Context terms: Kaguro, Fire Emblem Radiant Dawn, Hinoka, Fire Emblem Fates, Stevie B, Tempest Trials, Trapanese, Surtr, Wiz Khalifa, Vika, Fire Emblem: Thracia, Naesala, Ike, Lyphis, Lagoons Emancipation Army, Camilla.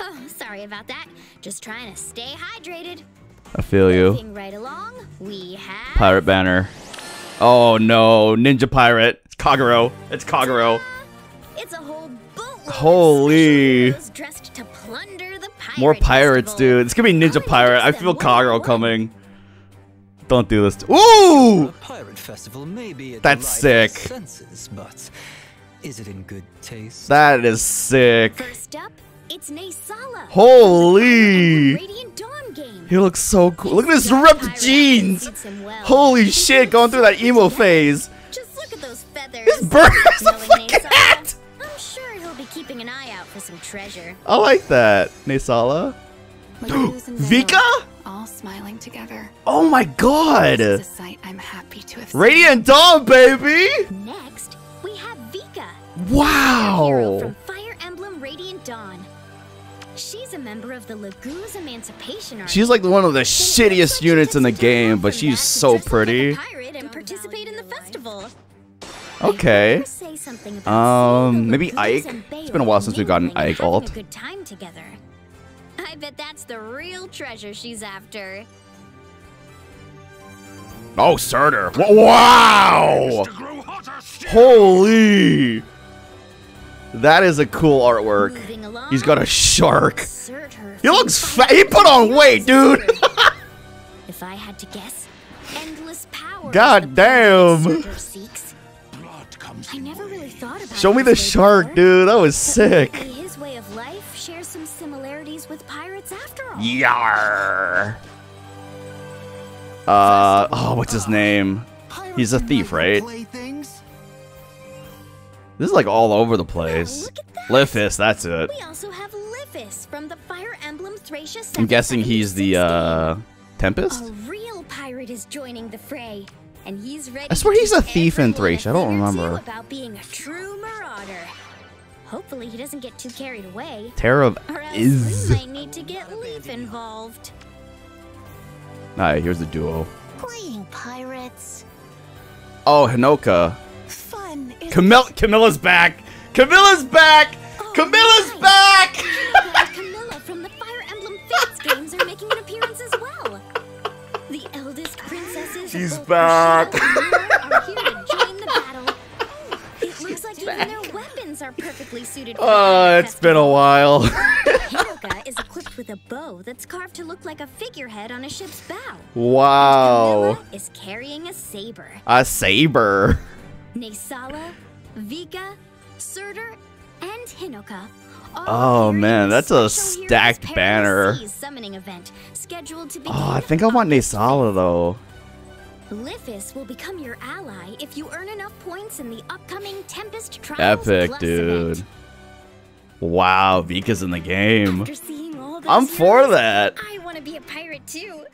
Oh, sorry about that. Just trying to stay hydrated. I feel you. Right along, we have... Pirate banner. Oh no, ninja pirate. It's Kaguro. It's Kaguro. It's a whole boatload. Holy. Dressed to plunder the pirate More pirates, festival. Dude. It's gonna be ninja pirate. I feel Kaguro coming. Don't do this. Ooh! Pirate festival may be a That's sick. Senses, but is it in good taste? That is sick. First up, it's Naesala. Holy! Radiant Dawn game. He looks so cool. Look at his ripped jeans. Well. Holy shit, going through that emo phase. Just look at those feathers. His bird is a fucking hat. I'm sure he'll be keeping an eye out for some treasure. I like that. Naesala. Vika? All smiling together. Oh my god! This is a sight I'm happy to have seen. Radiant Dawn, baby! Next, we have Vika. Wow! Hero from Fire Emblem Radiant Dawn. She's a member of the Lagoons Emancipation Army. She's like one of the shittiest units in the game, but she's so pretty. Pirate and participate in the festival. Okay. Maybe Ike. It's been a while since we've gotten Ike alt. Good time together. I bet that's the real treasure she's after. Oh, Surtr. Wow! Holy! That is a cool artwork. He's got a shark. He looks fat. He put on weight, dude! If I had to guess, endless power. God damn! I never really thought about Show me the shark, dude. That was sick. His way of life shares some similarities with pirates after all. Yar. Oh, what's his name? He's a thief, right? This is like all over the place. Lyphis, that's it. We also have Lyphis from the Fire Emblem Thracia. I'm guessing he's the Tempest? A real pirate is joining the fray. And he's ready I swear he's a thief in Thracia. I don't remember. About being a true marauder. Hopefully he doesn't get too carried away. Terror of is. I need to get Leaf involved. Alright, here's the duo. Playing pirates. Oh, Hinoka. Fun. Camilla's back. Camilla's back. Oh, Camilla's nice. Back. Camilla from the Fire Emblem Fates games are making an appearance as well. The eldest princesses She's back. Are here to join the battle. It looks like even their weapons are perfectly suited for it's been a while. Hinoka is equipped with a bow that's carved to look like a figurehead on a ship's bow. Wow. Camilla is carrying a saber. A saber. Naesala, Vika, Surtr, and Hinoka. Oh man, that's a stacked banner. Event, to I think I want Naesala though. Lyphis will become your ally if you earn enough points in the upcoming Tempest Trials. Epic, dude. Event. Wow, Vika's in the game. I'm for that. I want to be a pirate too.